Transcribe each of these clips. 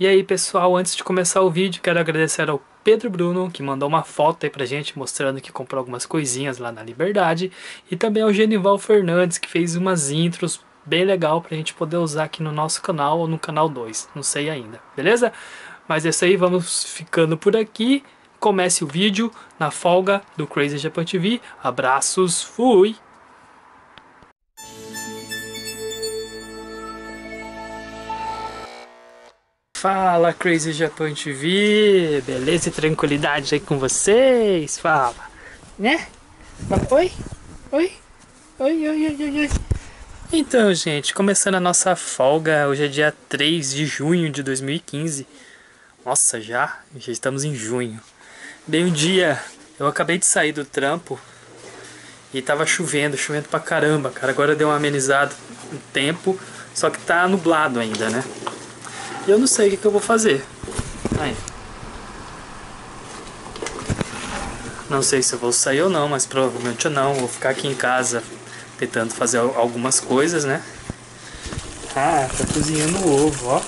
E aí pessoal, antes de começar o vídeo, quero agradecer ao Pedro Bruno, que mandou uma foto aí pra gente mostrando que comprou algumas coisinhas lá na Liberdade, e também ao Genival Fernandes, que fez umas intros bem legal pra gente poder usar aqui no nosso canal ou no canal 2, não sei ainda, beleza? Mas é isso aí, vamos ficando por aqui, comece o vídeo na folga do Crazy Japan TV, abraços, fui! Fala Crazy Japan TV, beleza e tranquilidade aí com vocês, fala, né? Oi, oi, oi, oi, oi, oi. Então gente, começando a nossa folga, hoje é dia 3 de junho de 2015, nossa já estamos em junho, meio-dia, eu acabei de sair do trampo e tava chovendo pra caramba, cara, agora deu uma amenizada um tempo, só que tá nublado ainda, né? Eu não sei o que eu vou fazer. Aí. Não sei se eu vou sair ou não, mas provavelmente eu não. Vou ficar aqui em casa tentando fazer algumas coisas, né? Ah, tá cozinhando o ovo, ó.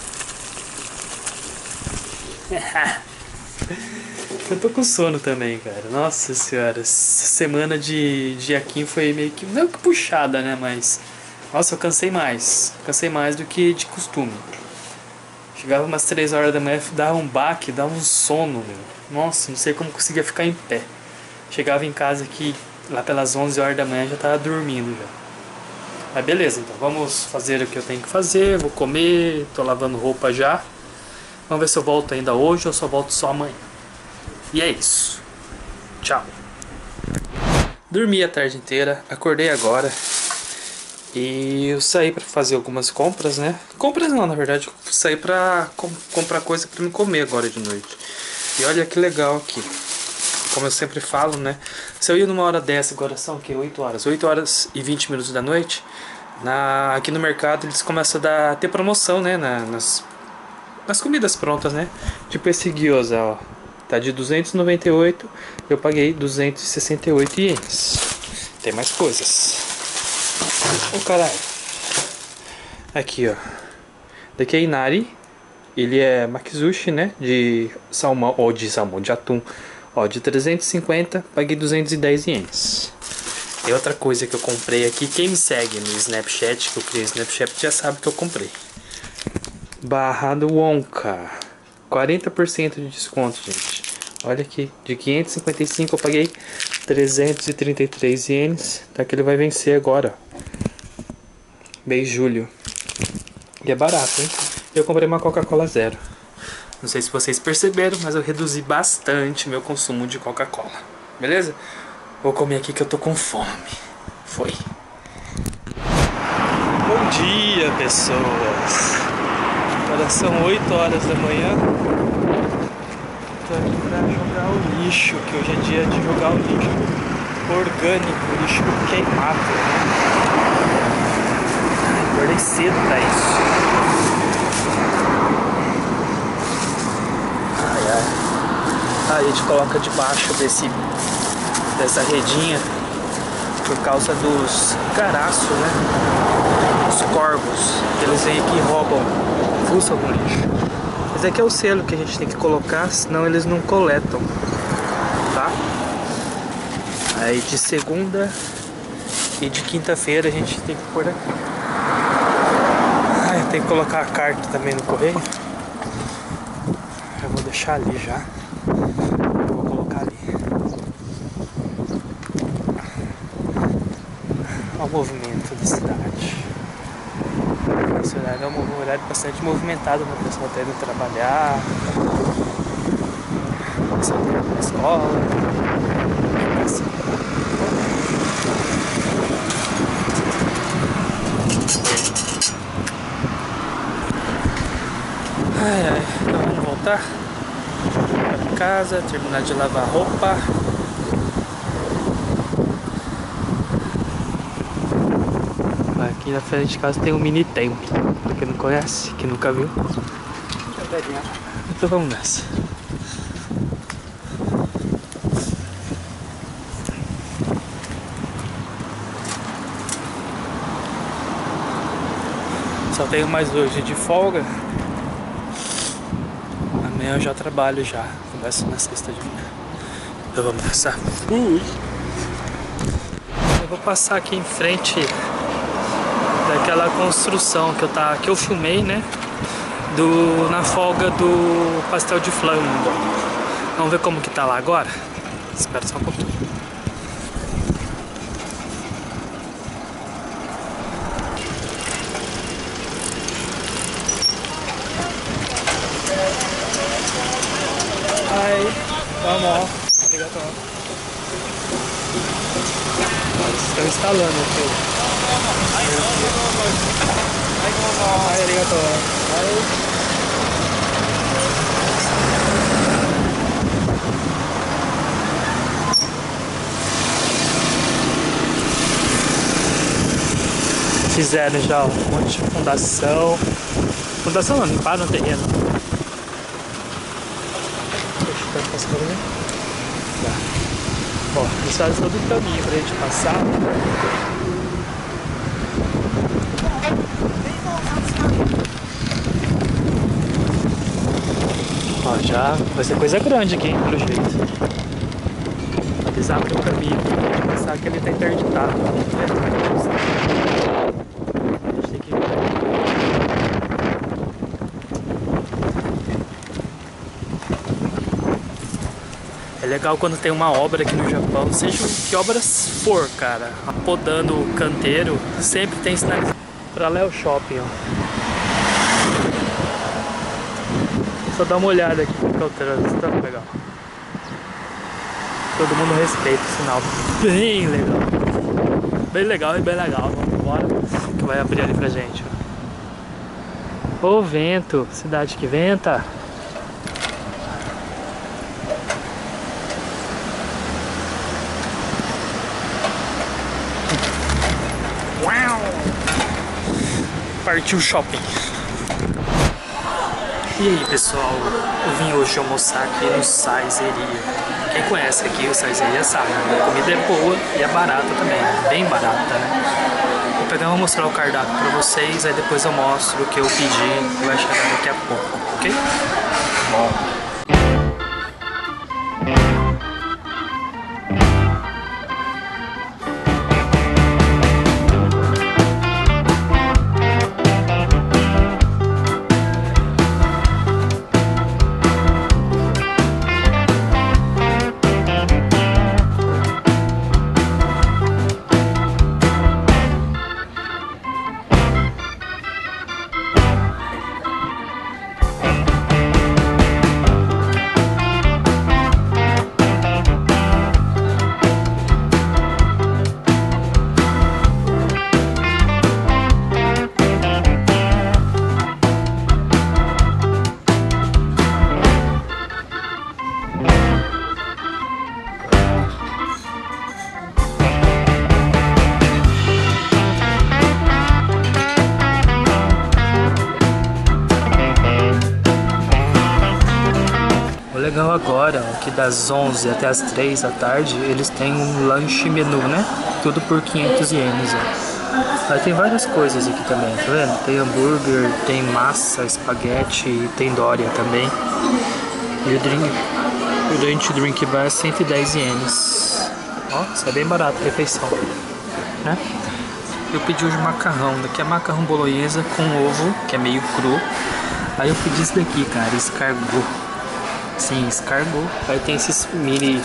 Eu tô com sono também, cara. Nossa senhora, essa semana de Iaquim foi meio que... não que puxada, né? Mas... nossa, eu cansei mais. Cansei mais do que de costume. Chegava umas 3 horas da manhã, dava um baque, dava um sono, meu. Nossa, não sei como conseguia ficar em pé. Chegava em casa aqui, lá pelas 11 horas da manhã, já tava dormindo já. Mas beleza, então vamos fazer o que eu tenho que fazer, vou comer, tô lavando roupa já. Vamos ver se eu volto ainda hoje ou só volto só amanhã. E é isso. Tchau. Dormi a tarde inteira, acordei agora. E eu saí pra fazer algumas compras, né? Compras não, na verdade, eu saí pra comprar coisa pra me comer agora de noite. E olha que legal aqui. Como eu sempre falo, né? Se eu ia numa hora dessa, agora são o quê? 8 horas. 8 horas e 20 minutos da noite. Aqui no mercado eles começam a ter promoção, né? Nas comidas prontas, né? Tipo esse guioza, ó. Tá de 298, eu paguei 268 ienes. Tem mais coisas. Oh, caralho. Aqui, ó. Daqui é Inari. Ele é makizushi, né? De salmão, ou de salmão, de atum. Ó, de 350, paguei 210 ienes. E outra coisa que eu comprei aqui, quem me segue no Snapchat, que eu criei Snapchat, já sabe que eu comprei. Barra do Wonka. 40% de desconto, gente. Olha aqui, de 555 eu paguei 333 ienes. Tá que ele vai vencer agora, mês de julho. E é barato, hein? Eu comprei uma Coca-Cola zero. Não sei se vocês perceberam, mas eu reduzi bastante meu consumo de Coca-Cola. Beleza? Vou comer aqui que eu tô com fome. Foi. Bom dia, pessoas. Agora são 8 horas da manhã. Tô aqui pra jogar o lixo, que hoje é dia de jogar o lixo orgânico, lixo queimado, né? Acordei cedo pra isso. Ai, ai. Aí a gente coloca debaixo dessa redinha por causa dos caraços, né? Os corvos. Eles aí que roubam, fuçam algum lixo. Mas é que é o selo que a gente tem que colocar, senão eles não coletam, tá? Aí de segunda e de quinta-feira a gente tem que pôr aqui. Tem que colocar a carta também no correio. Eu vou deixar ali já. Eu vou colocar ali. Olha o movimento da cidade. Esse horário é um horário bastante movimentado, né? O pessoal tá indo trabalhar, o pessoal tá indo pra escola. Assim. Ai, ai, então vamos voltar para casa, terminar de lavar a roupa. Aqui na frente de casa tem um mini templo, pra quem não conhece, que nunca viu. Então vamos nessa. Só tenho mais hoje de folga. amanhã eu já trabalho já. Começo na sexta de manhã. Então vamos passar. Eu vou passar aqui em frente daquela construção que eu filmei, né? Na folga do pastel de flango. Vamos ver como que tá lá agora? Espera só um pouquinho. Ai, vamos, estão instalando aqui. Fizeram já um monte de fundação. Fundação não, limparam o terreno. Deixa eu pegar essa câmera. Tá. Ó, eles fazem todo o caminho pra gente passar. Ó, já vai ser coisa grande aqui, hein, pelo jeito. Eles abrem o caminho pra gente passar, que ele tá interditado. A gente tem que vir aqui. É legal quando tem uma obra aqui no Japão, seja que obra for, cara. Apodando o canteiro, sempre tem sinalização. Pra lá é o shopping, ó. Só dá uma olhada aqui porque é o trânsito, tá legal. Todo mundo respeita o sinal. Bem legal. Bem legal e bem legal. Vamos embora que vai abrir ali pra gente, ó. Ô vento, cidade que venta. Partiu o shopping. E aí pessoal, eu vim hoje almoçar aqui no Saizeriya. Quem conhece aqui o Saizeriya sabe, né? A comida é boa e é barata também, bem barata, né? Vou pegar e vou mostrar o cardápio pra vocês, aí depois eu mostro o que eu pedi e vai chegar daqui a pouco, ok? Bom. Legal agora, que das 11 até as 3 da tarde, eles têm um lanche menu, né? Tudo por 500 ienes, ó. Aí tem várias coisas aqui também, tá vendo? Tem hambúrguer, tem massa, espaguete, tem doria também. E o drink bar é 110 ienes. Ó, isso é bem barato, refeição, né? Eu pedi hoje macarrão, daqui é macarrão boloeza com ovo, que é meio cru. Aí eu pedi isso daqui, cara, escargot. Sim, escargot. Aí tem esses mini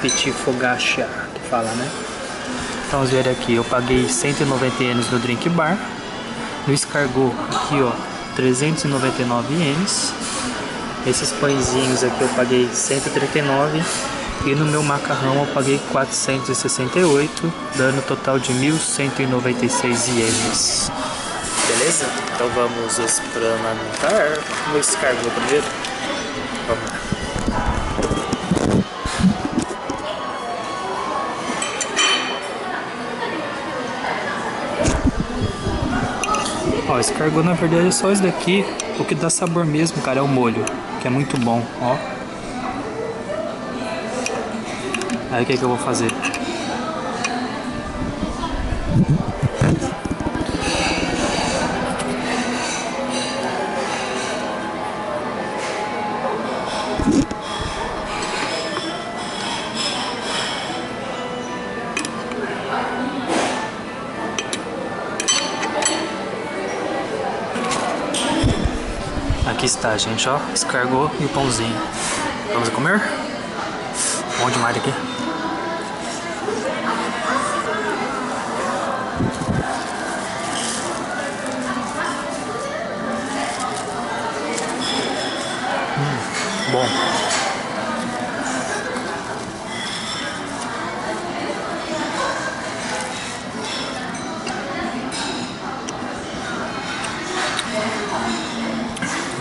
Petit Fogaccia que fala, né? Então, vamos ver aqui. Eu paguei 190 ienes no drink bar. No escargot, aqui ó, 399 ienes. Esses pãezinhos aqui eu paguei 139. E no meu macarrão eu paguei 468, dando um total de 1196 ienes. Beleza? Então vamos experimentar no escargot primeiro. Vamos lá. Ó, esse escargot na verdade é só isso daqui. O que dá sabor mesmo, cara, é o molho, que é muito bom, ó. Aí o que é que eu vou fazer? Aqui está, gente, ó, escargot e o pãozinho. Vamos comer? Bom demais aqui. Bom.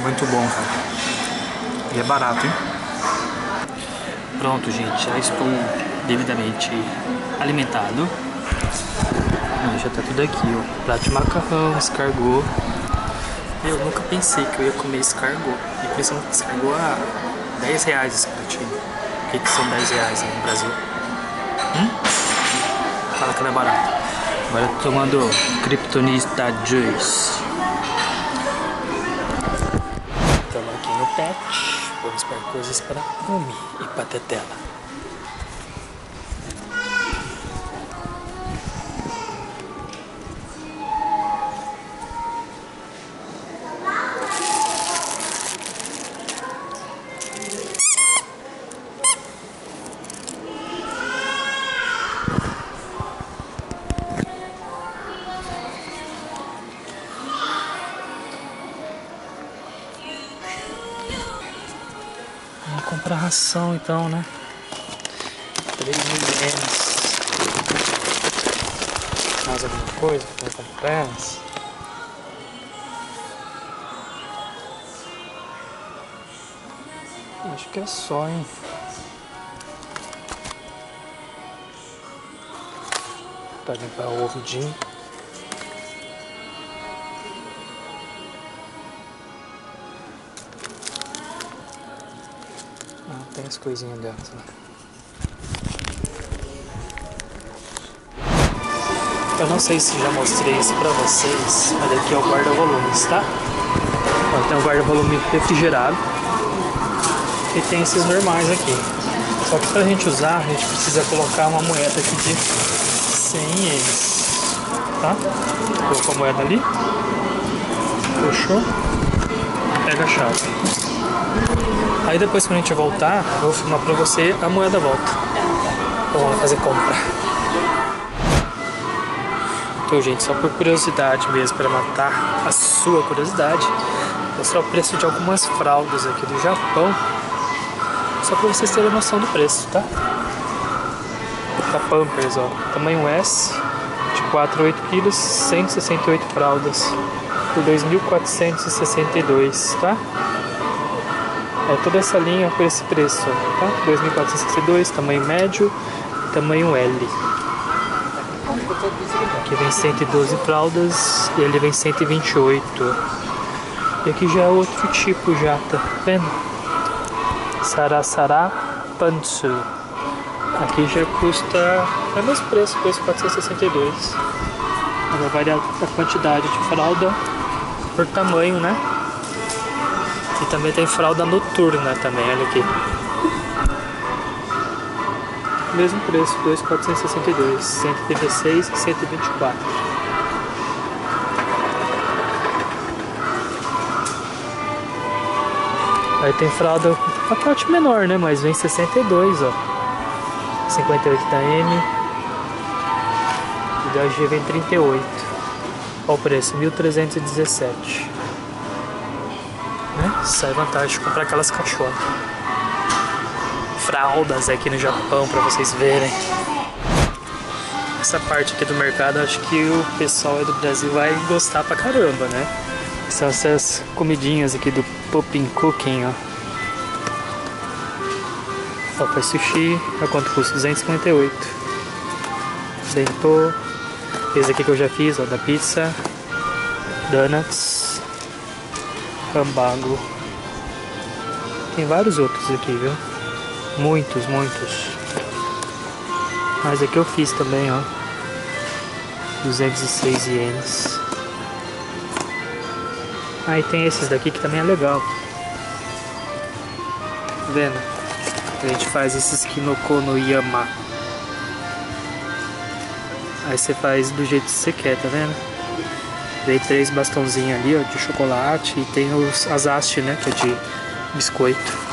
Muito bom, cara. E é barato, hein? Pronto, gente. Já estou devidamente alimentado. Já tá tudo aqui, ó. Prato de macarrão, escargot. Eu nunca pensei que eu ia comer escargot. E pensando que escargot a R$10 esse pratinho. O que, que são R$10 no Brasil? Fala que não é barato. Agora eu tô tomando Kryptonita Juice. Estamos aqui no pet. Vamos para coisas para Umi e para Tetela. Comprar ração então, né? 3 ml. Mais alguma coisa para comprar? Acho que é só, hein? Para limpar o ouvidinho. Tem as coisinhas delas lá. Eu não sei se já mostrei isso pra vocês, mas aqui é o guarda-volumes, tá? Então, tem um guarda-volume refrigerado e tem esses normais aqui. Só que pra gente usar, a gente precisa colocar uma moeda aqui de 100 ienes, tá? Colocou a moeda ali, puxou, pega a chave. Aí depois que a gente voltar, eu vou filmar pra você a moeda volta. Então vamos fazer compra. Então, gente, só por curiosidade mesmo, pra matar a sua curiosidade, vou mostrar o preço de algumas fraldas aqui do Japão. Só pra vocês terem noção do preço, tá? Da Pampers, ó. Tamanho S, de 4,8 kg, 168 fraldas. Por 2.462, tá? É toda essa linha por esse preço, tá? 2.462, tamanho médio, tamanho L. Aqui vem 112 fraldas e ele vem 128. E aqui já é outro tipo já, tá vendo? Sarasara Pantsu. Aqui já custa, é o mesmo preço, 462. Agora varia a quantidade de fralda por tamanho, né? E também tem fralda noturna também, olha aqui. Mesmo preço, 2.462, 136 e 124. Aí tem fralda com pacote menor, né? Mas vem 62, ó. 58 da M. E da G vem 38. Olha o preço, 1.317. Sai vantagem de comprar aquelas caixotas. Fraldas aqui no Japão, pra vocês verem. Essa parte aqui do mercado, acho que o pessoal aí do Brasil vai gostar pra caramba, né? São essas comidinhas aqui do Popin Cooking, ó. Opa, sushi, a quanto custa? 258. Bentô. Esse aqui que eu já fiz, ó, da pizza. Donuts. Cambago. Tem vários outros aqui, viu? Muitos, muitos. Mas aqui eu fiz também, ó. 206 ienes. Aí tem esses daqui que também é legal. vendo? A gente faz esses Kinoko no Yama. Aí você faz do jeito que você quer, tá vendo? Dei 3 bastãozinhos ali, ó, de chocolate. E tem as hastes, né, que é de biscoito.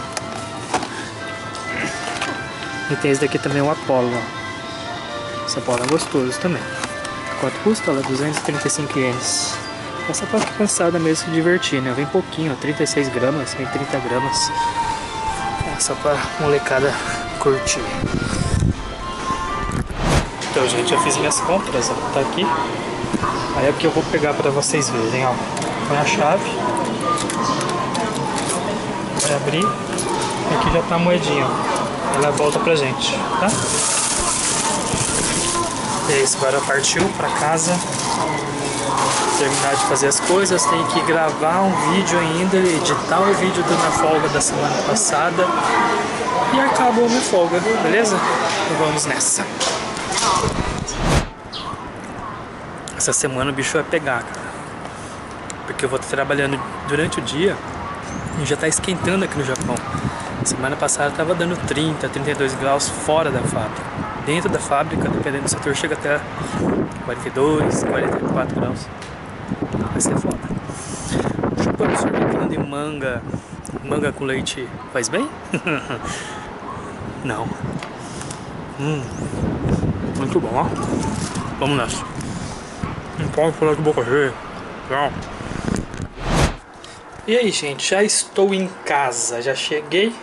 E tem esse daqui também, o Apollo, ó. Esse Apollo é gostoso também. Quanto custa? Ela é 235 ienes. Essa é pra ficar cansada mesmo, se divertir, né? Vem pouquinho, ó, 36 gramas, vem 30 gramas. É só pra molecada curtir. Então, gente, eu fiz minhas compras, ó. Tá aqui. Aí é que eu vou pegar pra vocês verem, ó. Põe a chave. Vai abrir. E aqui já tá a moedinha, ó. Ela volta pra gente, tá? É isso, agora partiu pra casa. Terminar de fazer as coisas. Tem que gravar um vídeo ainda, editar o vídeo da minha folga da semana passada. E acabou a minha folga, beleza? Então vamos nessa. Essa semana o bicho vai pegar, cara. Porque eu vou estar trabalhando durante o dia e já tá esquentando aqui no Japão. Semana passada estava dando 30, 32 graus fora da fábrica. Dentro da fábrica, dependendo do setor, chega até 42, 44 graus. Vai ser foda. Chupando sorvete de manga. Manga com leite faz bem? Não. Muito bom, ó. Vamos nessa. Não pode falar de boca cheia. Tchau. E aí, gente, já estou em casa, já cheguei.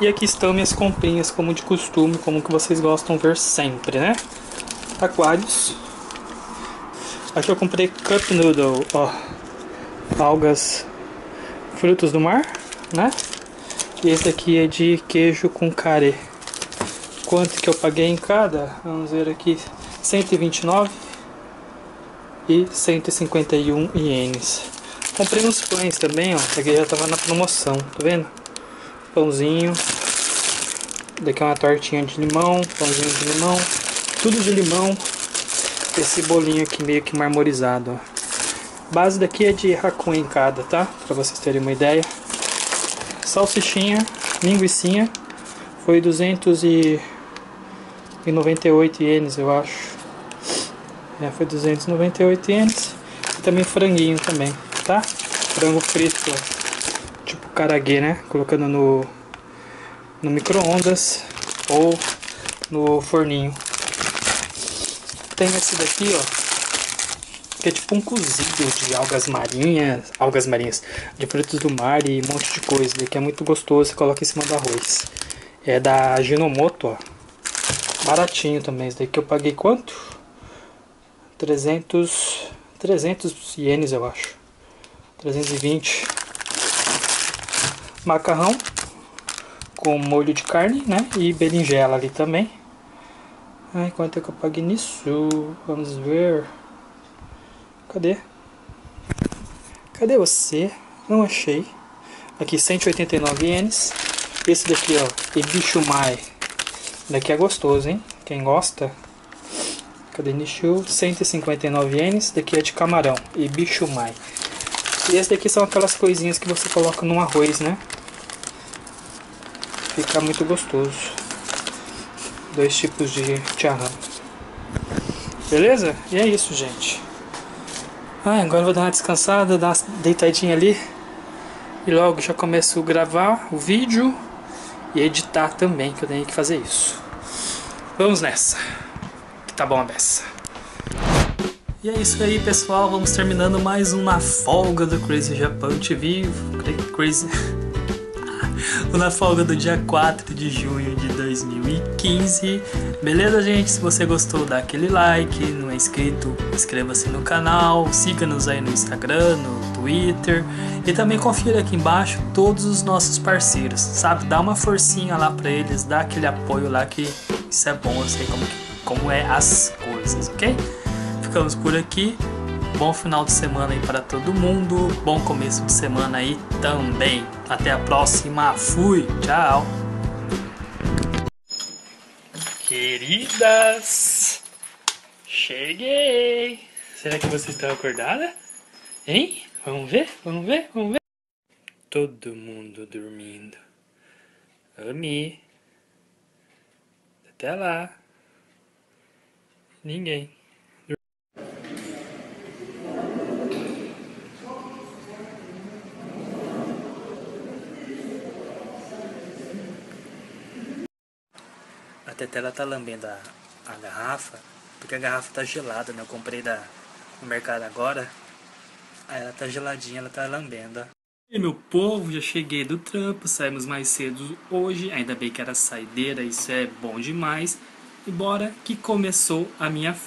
E aqui estão minhas comprinhas, como de costume, como que vocês gostam de ver sempre, né? Aquários. Aqui eu comprei Cup Noodle, ó. Algas, frutos do mar, né? E esse aqui é de queijo com karagê. Quanto que eu paguei em cada? Vamos ver aqui, 129 e 151 ienes. Comprei uns pães também, ó. Esse aqui já tava na promoção, tá vendo? Pãozinho. Daqui é uma tortinha de limão, pãozinho de limão, tudo de limão. Esse bolinho aqui meio que marmorizado, ó. Base daqui é de racun em cada, tá? Pra vocês terem uma ideia. Salsichinha, linguiçinha, foi 298 ienes, eu acho. É, foi 298 ienes. E também franguinho também, tá? Frango frito, ó. Tipo karagê, né? Colocando no micro-ondas ou no forninho. Tem esse daqui, ó, que é tipo um cozido de algas marinhas, de frutos do mar e um monte de coisa, que é muito gostoso. Você coloca em cima do arroz. É da Ajinomoto, ó. Baratinho também. Esse daqui eu paguei quanto? 300 ienes, eu acho. 320. Macarrão com molho de carne, né? E berinjela ali também. Ai, quanto é que eu paguei nisso? Vamos ver. Cadê você? Não achei. Aqui 189 ienes. Esse daqui, ó, Ebishumai. Daqui é gostoso, hein? Quem gosta? Cadê Nishu? 159 ienes. Daqui é de camarão, Ebishumai. E esse daqui são aquelas coisinhas que você coloca no arroz, né? Fica muito gostoso. 2 tipos de tchan. Beleza? E é isso, gente. Ah, agora eu vou dar uma descansada, dar uma deitadinha ali. E logo já começo a gravar o vídeo e editar também, que eu tenho que fazer isso. Vamos nessa. Que tá bom a beça. E é isso aí, pessoal, vamos terminando mais uma folga do Crazy Japan TV. Na folga do dia 4 de junho de 2015. Beleza, gente? Se você gostou, dá aquele like. Não é inscrito, inscreva-se no canal. Siga-nos aí no Instagram, no Twitter. E também confira aqui embaixo todos os nossos parceiros, sabe? Dá uma forcinha lá pra eles, dá aquele apoio lá, que isso é bom. Eu sei como é as coisas, ok? Ficamos por aqui, bom final de semana aí para todo mundo, bom começo de semana aí também. Até a próxima, fui, tchau! Queridas, cheguei! Será que vocês estão acordadas? Hein? Vamos ver? Todo mundo dormindo. Ami. Até lá. Ninguém. A Tetela tá lambendo a garrafa, porque a garrafa tá gelada, né? Eu comprei no mercado agora. Aí ela tá geladinha, ela tá lambendo. E meu povo, já cheguei do trampo, saímos mais cedo hoje, ainda bem que era saideira, isso é bom demais. E bora que começou a minha